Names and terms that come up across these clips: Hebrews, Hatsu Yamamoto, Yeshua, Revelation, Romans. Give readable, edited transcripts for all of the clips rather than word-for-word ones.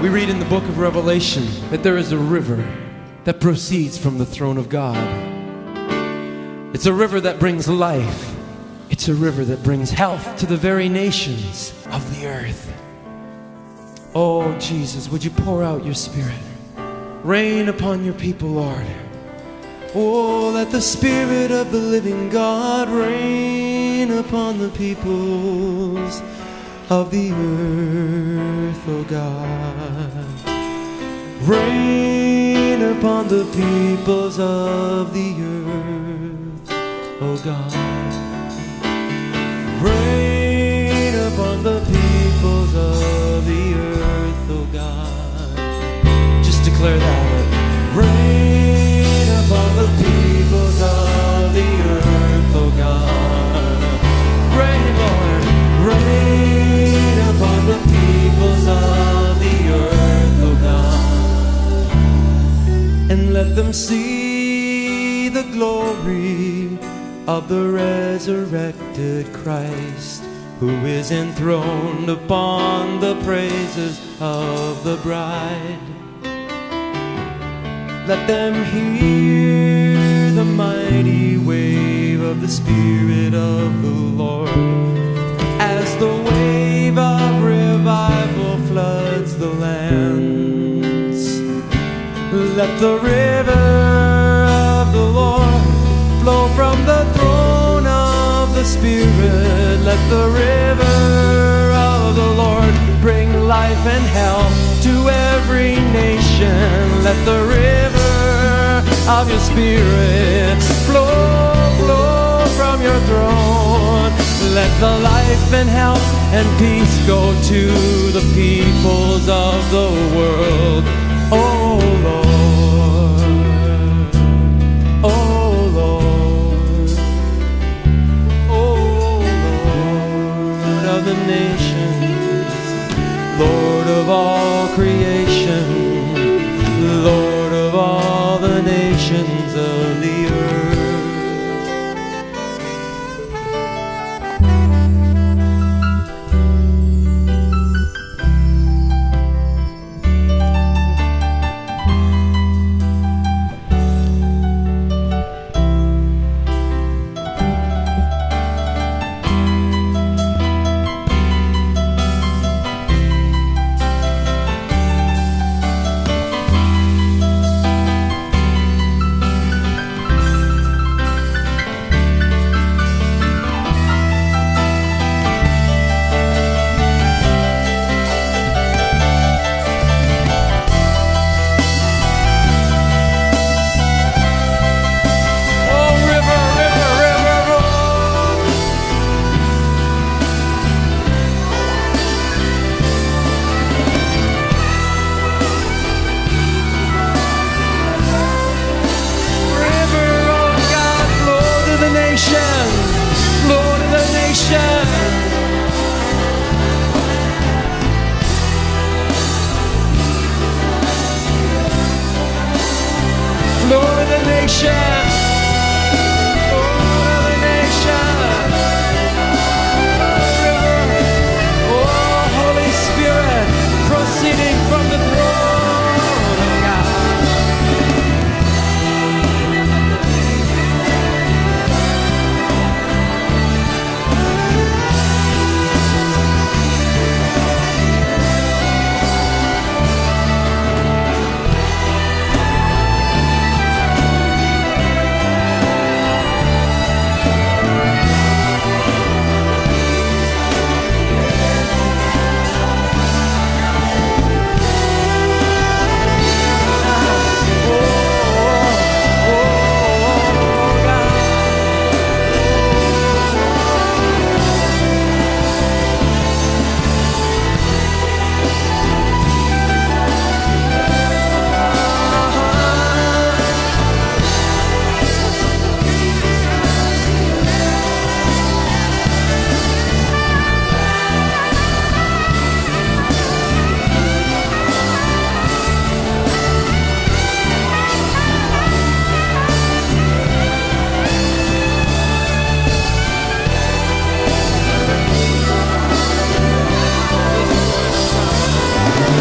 We read in the book of Revelation that there is a river that proceeds from the throne of God. It's a river that brings life. It's a river that brings health to the very nations of the earth. Oh, Jesus, would you pour out your Spirit? Rain upon your people, Lord. Oh, let the Spirit of the living God rain upon the peoples of the earth, oh God. Rain upon the peoples of the earth, oh God. Rain upon the peoples of the earth, oh God. Just declare that. Rain upon the peoples of the earth, oh God. Rain, Lord, rain upon the peoples of the earth, O God, and let them see the glory of the resurrected Christ, who is enthroned upon the praises of the bride. Let them hear the mighty wave of the Spirit of the Lord, as the wave of revival floods the lands. Let the river of the Lord flow from the throne of the Spirit. Let the river of the Lord bring life and health to every nation. Let the river of your Spirit flow from your throne. Let the life and health and peace go to the peoples of the world. Oh Lord, oh Lord, oh Lord of the nations, Lord of all creation, Lord of all the nations of the earth.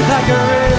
Like a river.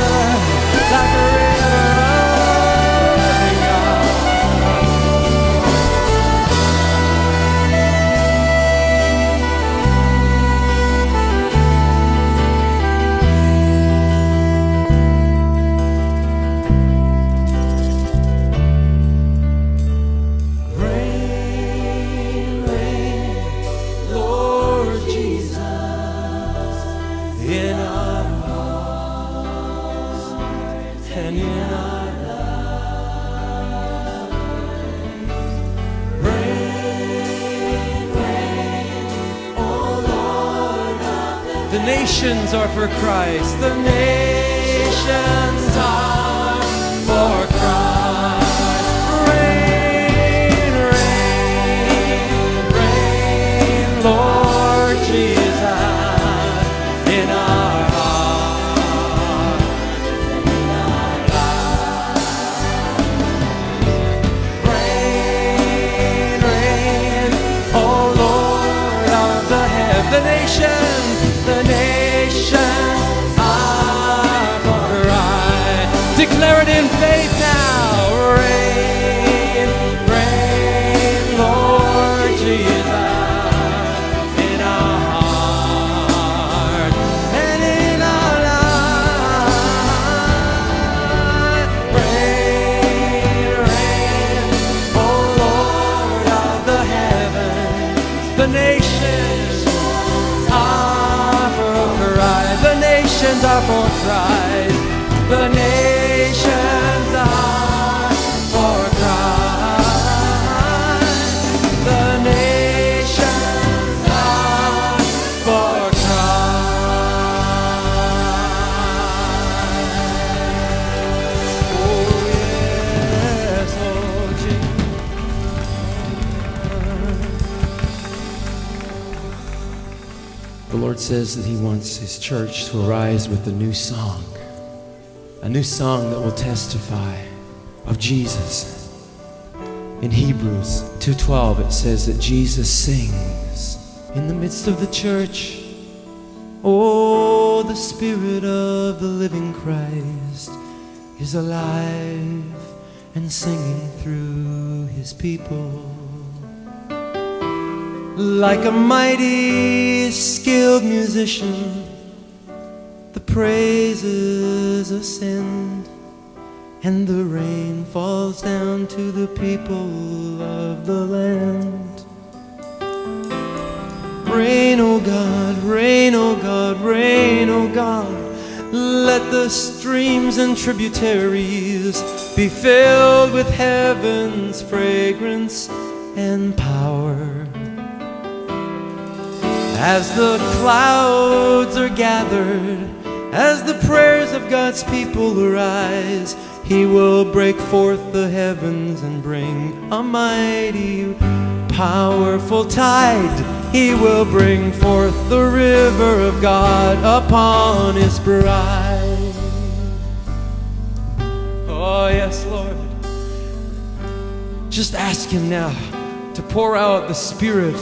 Are for Christ. The nations are for Christ. Reign, reign, reign, Lord Jesus, in our hearts, in our lives. Reign, reign, O Lord of the heaven, the nations, the nations. Declare it in faith now. Reign, reign, Lord Jesus, in our heart and in our life. Reign, reign, O Lord of the heavens, the nations are for Christ. The nations are for Christ. The nations. Says that he wants his church to arise with a new song that will testify of Jesus. In Hebrews 2:12 it says that Jesus sings in the midst of the church, "Oh, the Spirit of the living Christ is alive and singing through his people." Like a mighty, skilled musician, the praises ascend, and the rain falls down to the people of the land. Rain, O God, rain, O God, rain, O God, let the streams and tributaries be filled with heaven's fragrance and power. As the clouds are gathered, as the prayers of God's people arise, he will break forth the heavens and bring a mighty, powerful tide. He will bring forth the river of God upon his bride. Oh, yes, Lord. Just ask him now to pour out the Spirit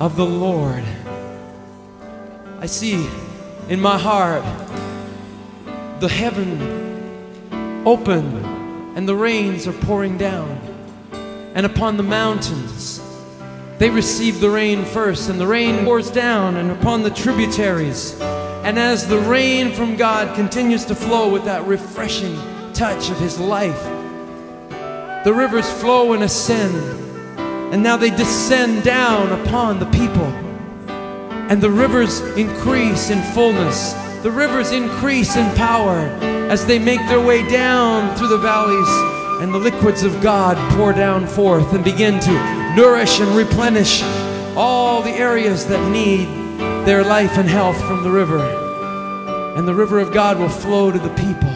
of the Lord. I see in my heart the heaven open and the rains are pouring down, and upon the mountains they receive the rain first, and the rain pours down and upon the tributaries, and as the rain from God continues to flow with that refreshing touch of his life, the rivers flow and ascend, and now they descend down upon the people. And the rivers increase in fullness. The rivers increase in power as they make their way down through the valleys, and the liquids of God pour down forth and begin to nourish and replenish all the areas that need their life and health from the river. And the river of God will flow to the people.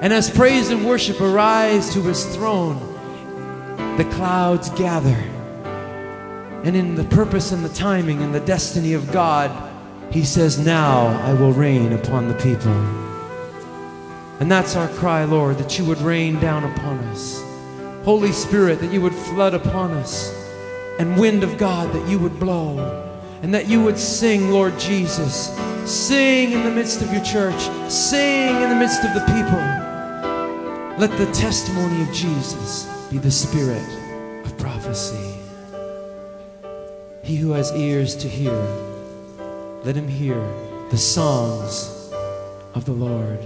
And as praise and worship arise to his throne, the clouds gather. And in the purpose and the timing and the destiny of God, he says, now I will rain upon the people. And that's our cry, Lord, that you would rain down upon us. Holy Spirit, that you would flood upon us. And wind of God, that you would blow. And that you would sing, Lord Jesus. Sing in the midst of your church. Sing in the midst of the people. Let the testimony of Jesus be the spirit of prophecy. He who has ears to hear, let him hear the songs of the Lord.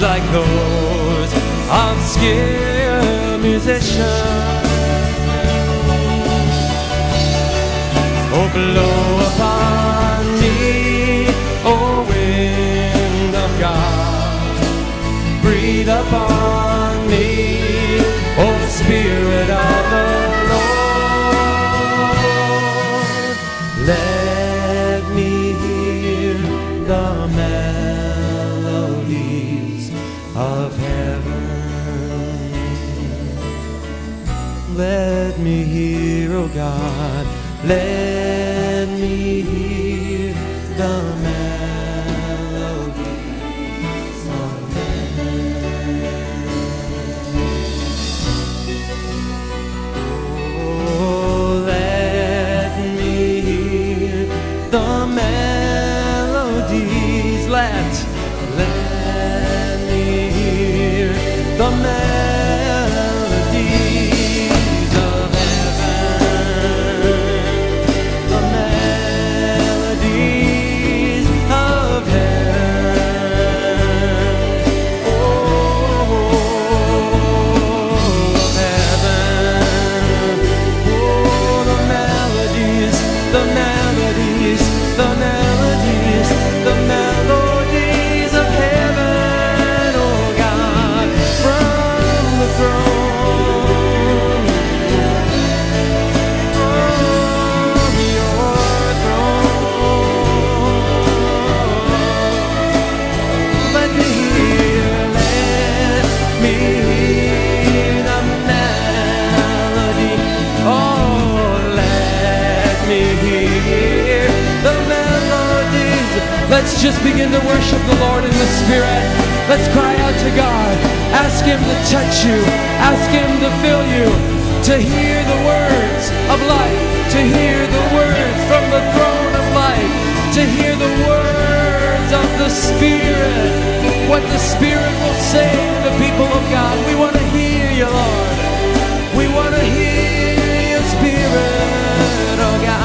Words like those obscure musicians, oh, blow upon me, oh, wind of God. Breathe upon me, oh, Spirit of the Lord. Let me hear the melodies of heaven. Let me hear, oh God. Let me hear the melodies of heaven. Oh, let me hear the melodies. Let me hear the melodies. Let's just begin to worship the Lord in the Spirit. Let's cry out to God. Ask Him to touch you. Ask Him to fill you. To hear the words of life. To hear the words from the throne of life. To hear the words of the Spirit. What the Spirit will say to the people of God. We want to hear you, Lord. We want to hear your Spirit, oh God.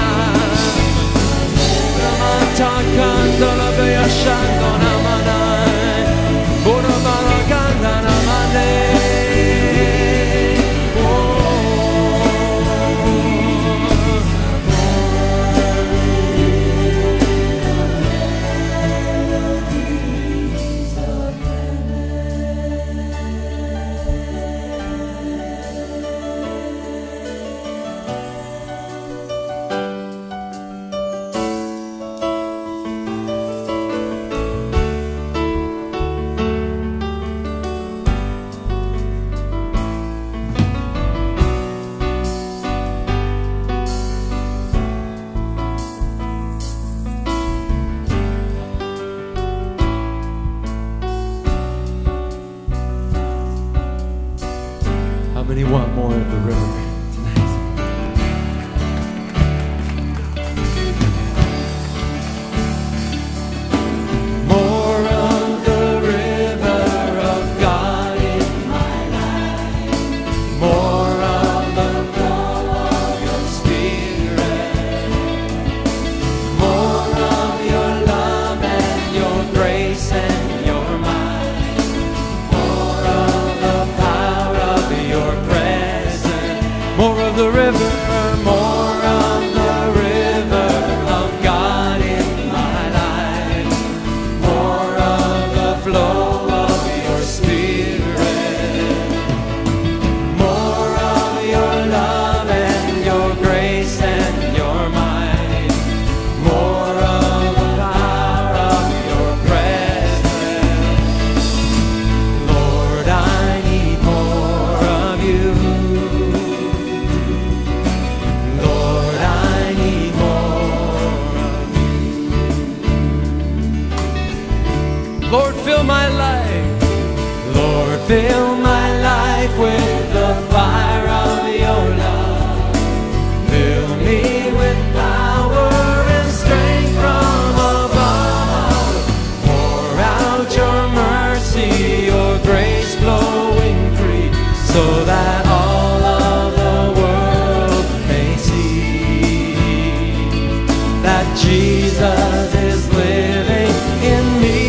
Jesus is living in me.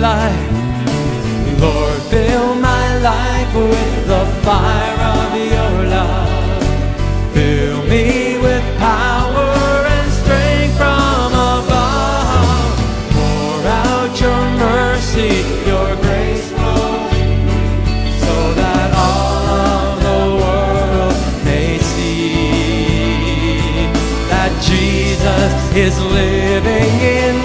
life. Lord, fill my life with the fire of your love. Fill me with power and strength from above. Pour out your mercy, your grace flowing, so that all of the world may see that Jesus is living in me.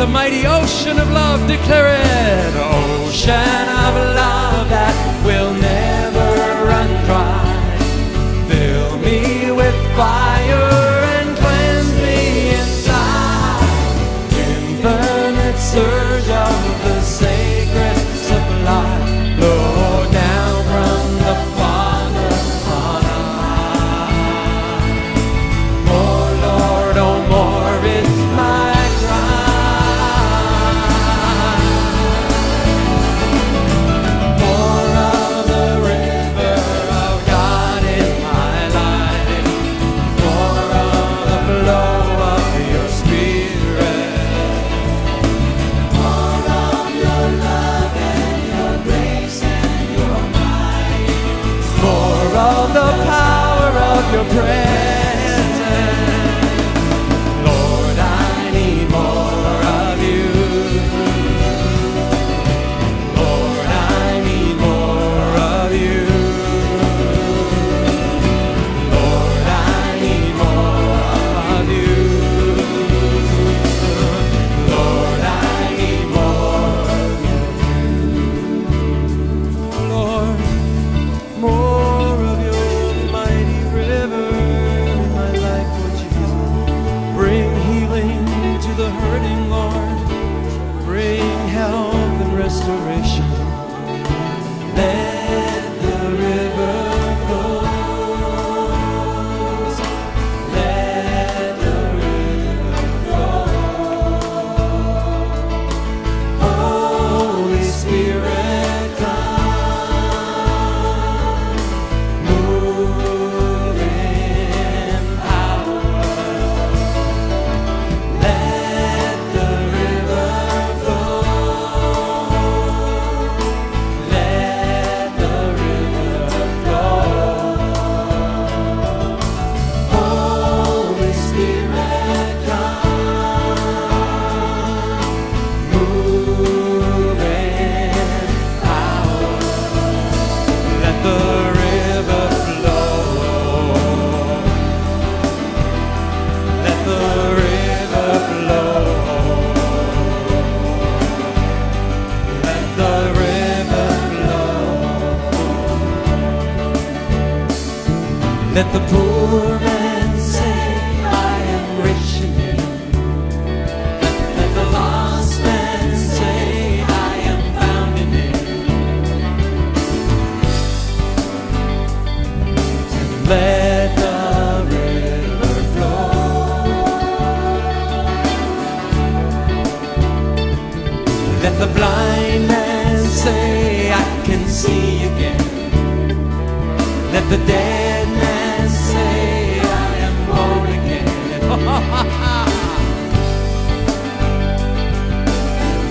A mighty ocean of love, declare it. Ocean of love that will never run dry. Fill me with fire and cleanse me inside. Infinite surge of the sacred sublime, blow down from the Father on high. More, Lord, oh more is my your presence. Lord, I need more of you. Lord, I need more of you. Lord, I need more of you. Lord, I need more of you. Lord, more of your mighty river. The hurting, Lord, bring help and restoration. Let the river flow. Let the river flow. Holy Spirit, come. Move in power. Let let the poor man say, I am rich in you. Let the lost man say, I am found in you. Let the river flow. Let the blind man say, I can see again. Let the dead man say, I am born again.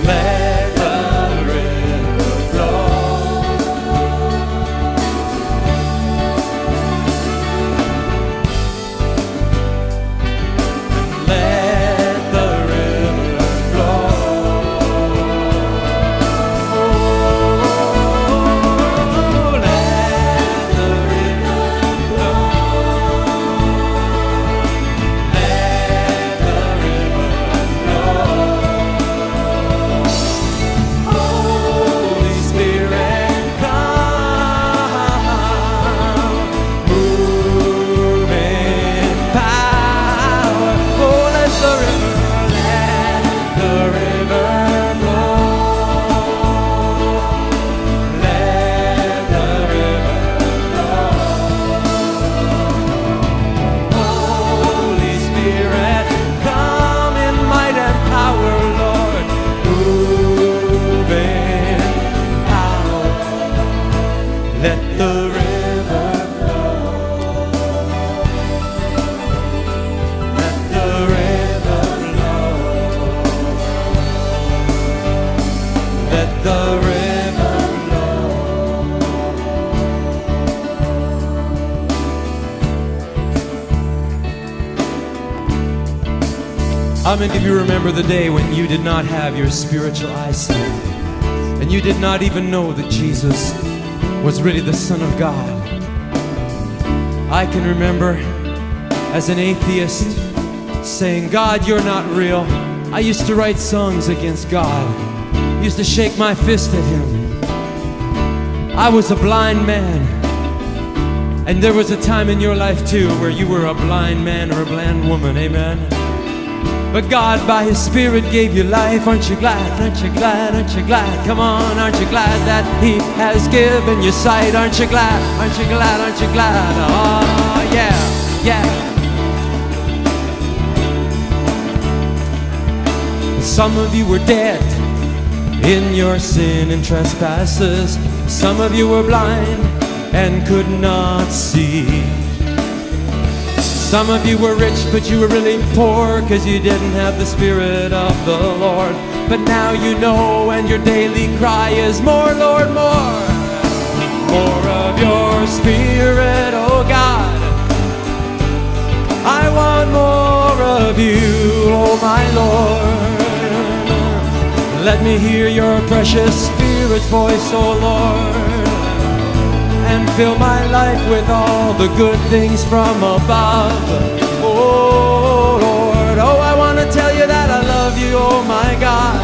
Let the river flow. Let the river flow. Let the river flow. Let the river flow. How many of you remember the day when you did not have your spiritual eyesight and you did not even know that Jesus was really the Son of God? I can remember as an atheist saying, God, you're not real. I used to write songs against God. Used to shake my fist at him. I was a blind man, and there was a time in your life too where you were a blind man or a blind woman, amen? But God by his Spirit gave you life. Aren't you glad, aren't you glad, aren't you glad? Come on, aren't you glad that he has given you sight? Aren't you glad, aren't you glad, aren't you glad? Oh yeah, yeah. Some of you were dead in your sin and trespasses. Some of you were blind and could not see. Some of you were rich, but you were really poor because you didn't have the Spirit of the Lord. But now you know, and your daily cry is more, Lord, more. More of your Spirit, oh God. I want more of you, oh my Lord. Let me hear your precious Spirit's voice, O Lord, and fill my life with all the good things from above. Oh Lord, oh I want to tell you that I love you, oh my God,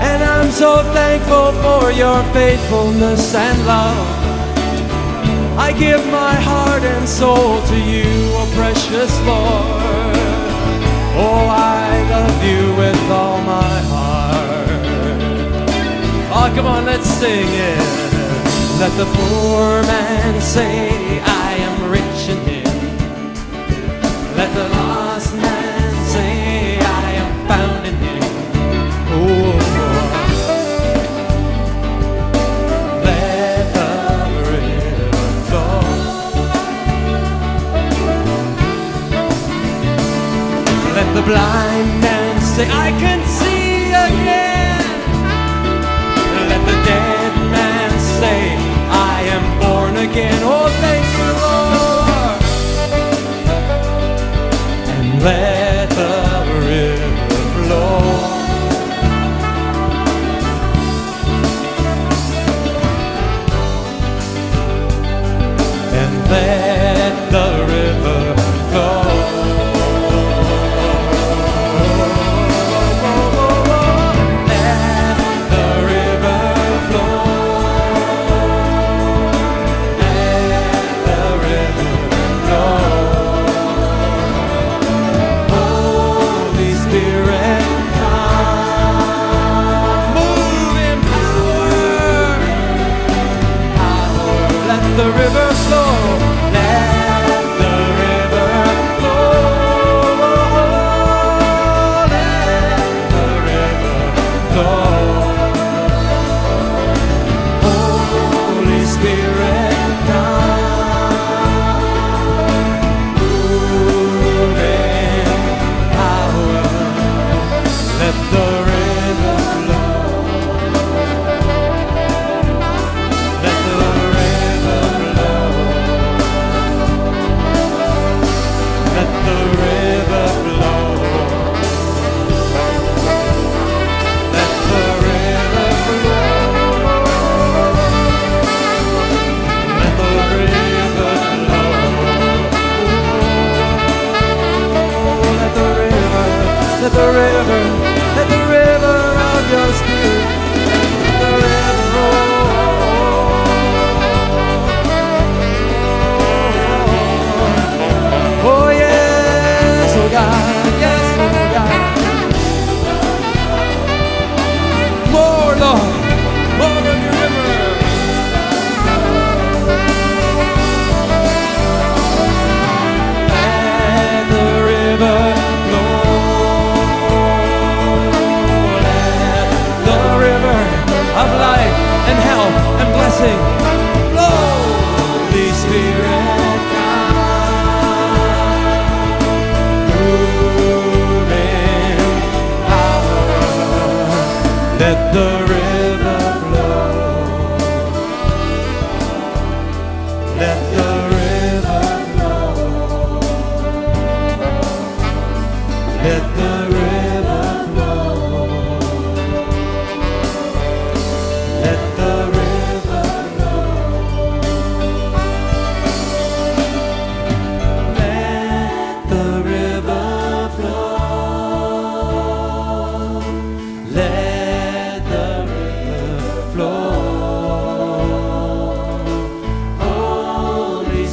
and I'm so thankful for your faithfulness and love. I give my heart and soul to you, oh precious Lord. Oh, I love you with all my heart. Oh, come on, let's sing it. Let the poor man say, I am rich in him. Let the lost man say, I am found in him. Oh, let the river flow. The blind man say, I can see again. Let the dead man say, I am born again. Oh, thank you, Lord. And let the river flow. And let the river flow. The river flow, let the river flow, let the river flow. Holy Spirit, come, move in power, let the river flow, let the river flow. Let the Let the river flow. Let the river flow. Let the river flow. Let the river flow. Let the river flow. Let let the river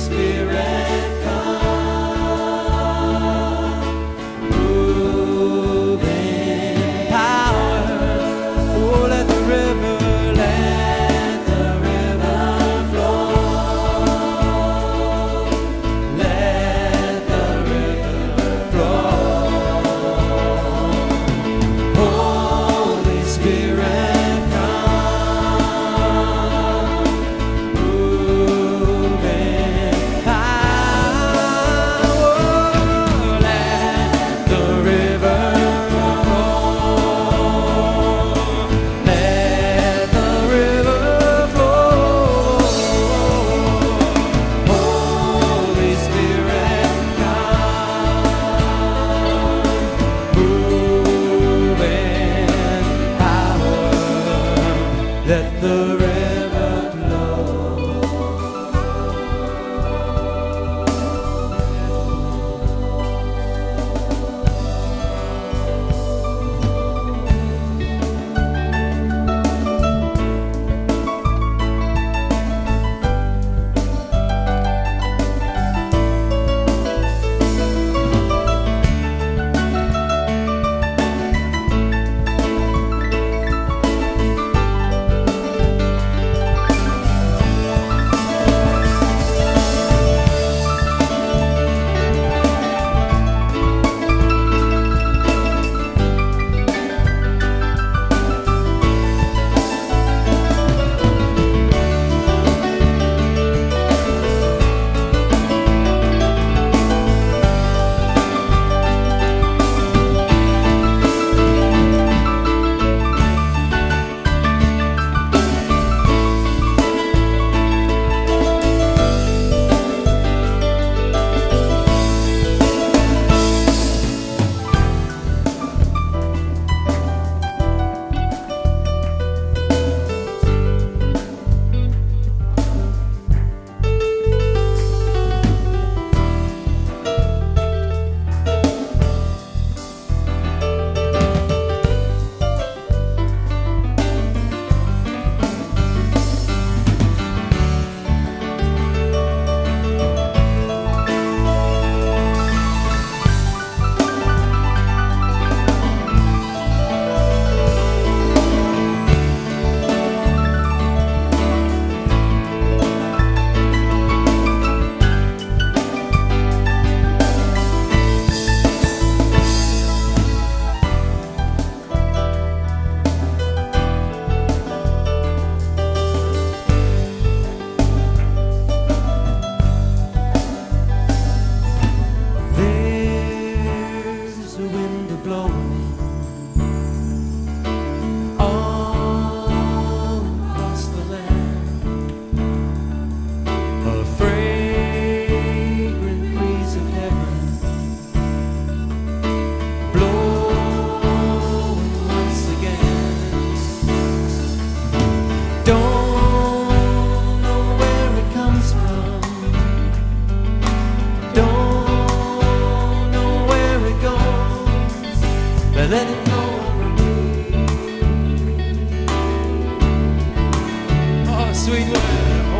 sweet love.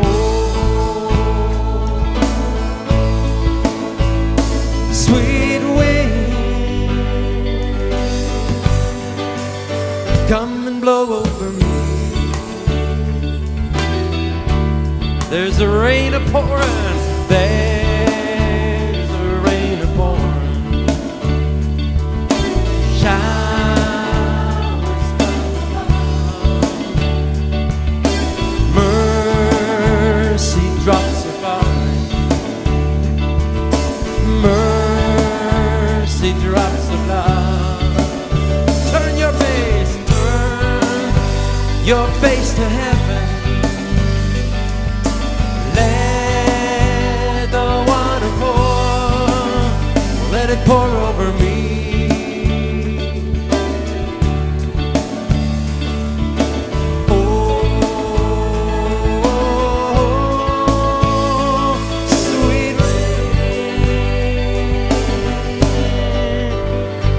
Oh, sweet wind, come and blow over me. There's a rain a-pouring, there's a rain a-pouring. Shine. Drops are falling, mercy drops of love. Turn your face, turn. your face to heaven. Let the water pour, let it pour over me.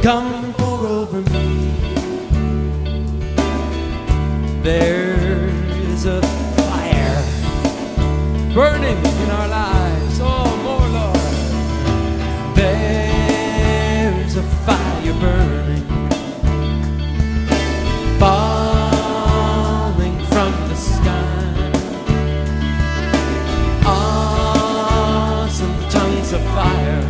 Come pour over me. There's a fire burning in our lives. Oh, more, Lord. There's a fire burning, falling from the sky. Awesome tongues of fire,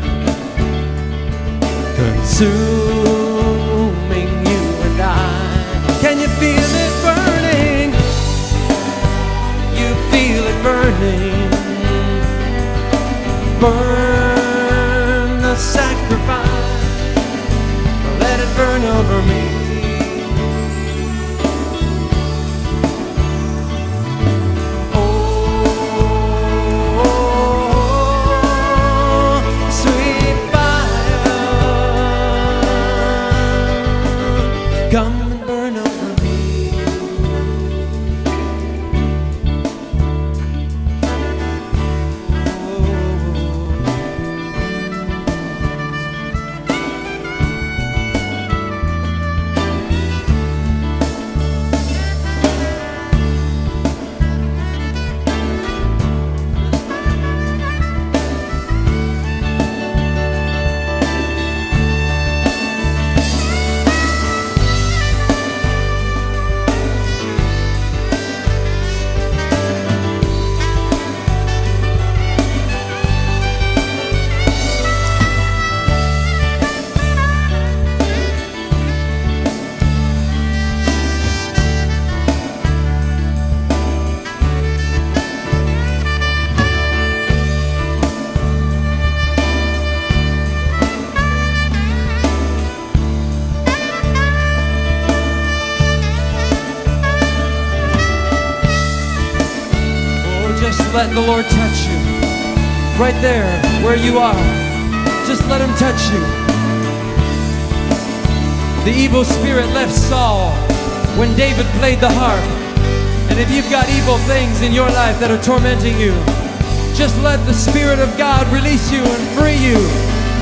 consuming you and I. Can you feel it burning? You feel it burning. Burn the sacrifice, let it burn over me. Come and burn over me. Let the Lord touch you, right there where you are. Just let Him touch you. The evil spirit left Saul when David played the harp. And if you've got evil things in your life that are tormenting you, just let the Spirit of God release you and free you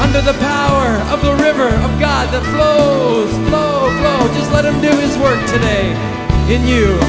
under the power of the river of God that flows, flow, flow. Just let Him do His work today in you.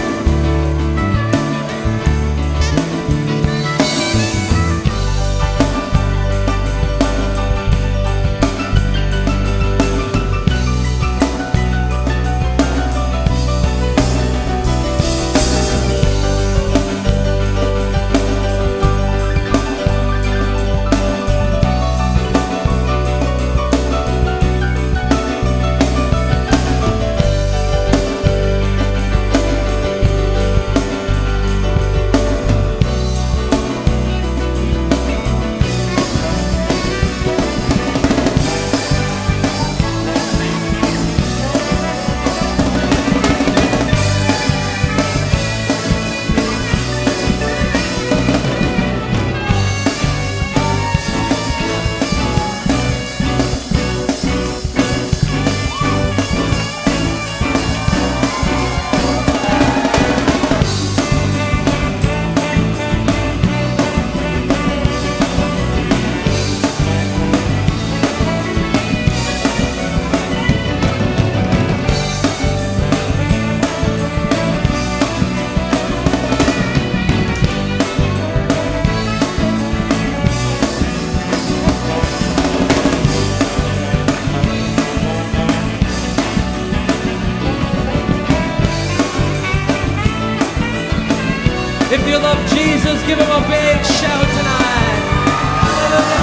If you love Jesus, give Him a big shout tonight. Hallelujah,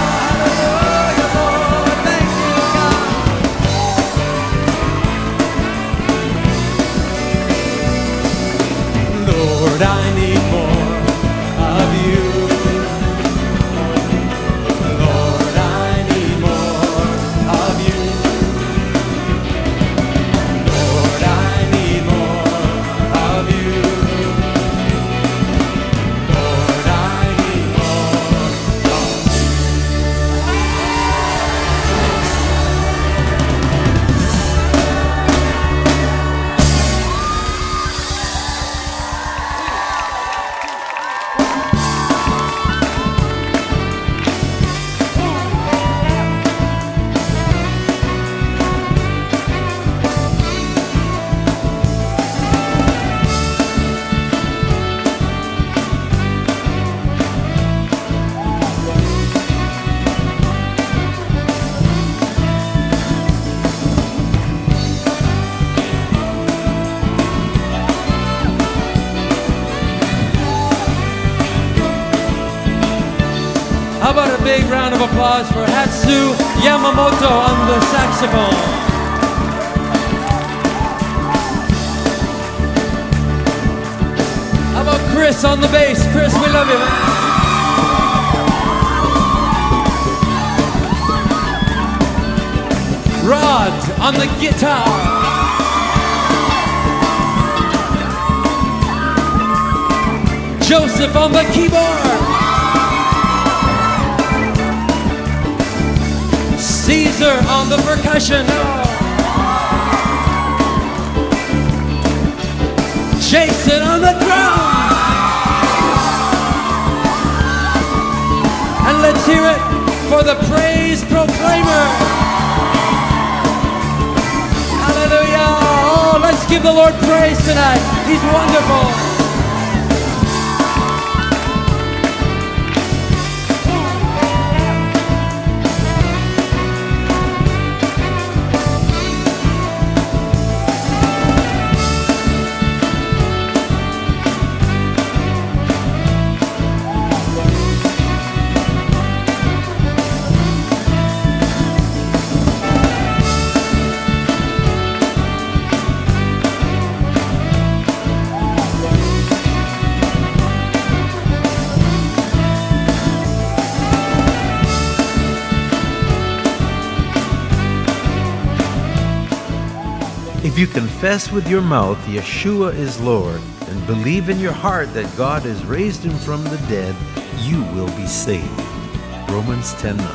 hallelujah, Lord. Thank you, God. Lord, I need more of You. Lord, I need more of You. Lord, I need more of You. big round of applause for Hatsu Yamamoto on the saxophone. How about Chris on the bass? Chris, we love you, man. Rod on the guitar. Joseph on the keyboard. Caesar on the percussion. Jason on the drums. And let's hear it for the praise proclaimer. Let's give the Lord praise tonight. He's wonderful. If you confess with your mouth Yeshua is Lord and believe in your heart that God has raised him from the dead, you will be saved. Romans 10:9.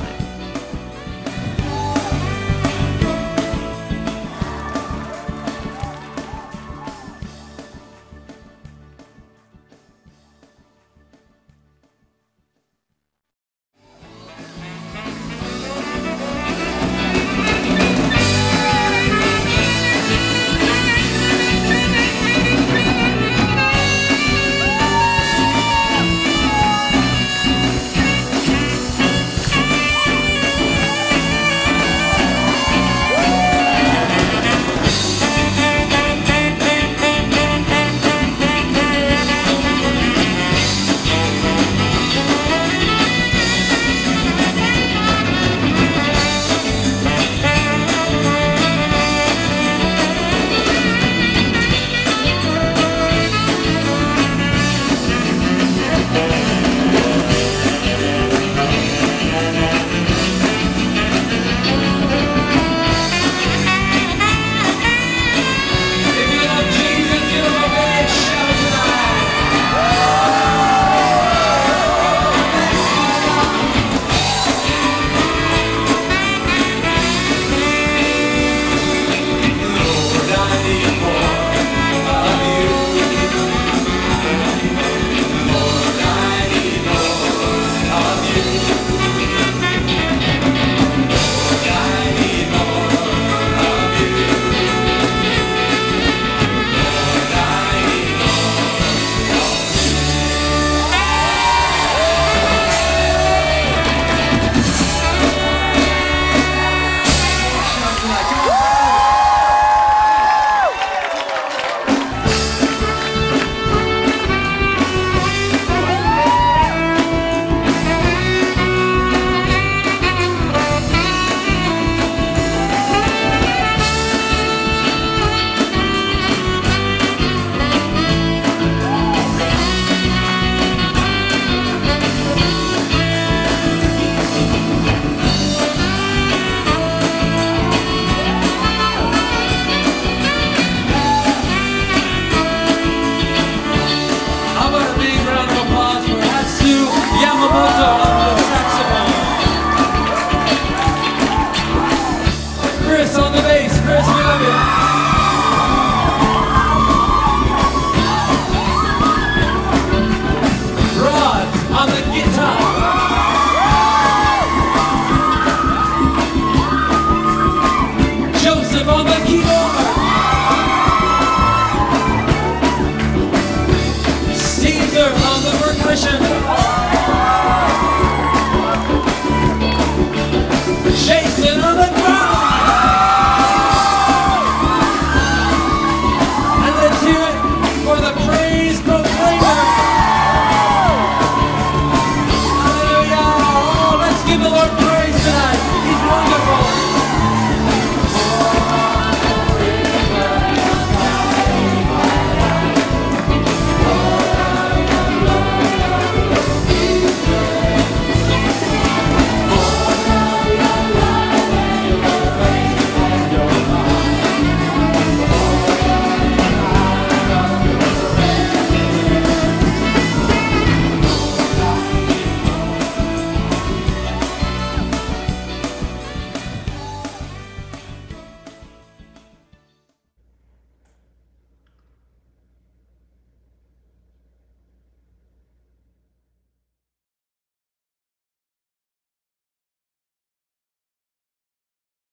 Caesar on the percussion.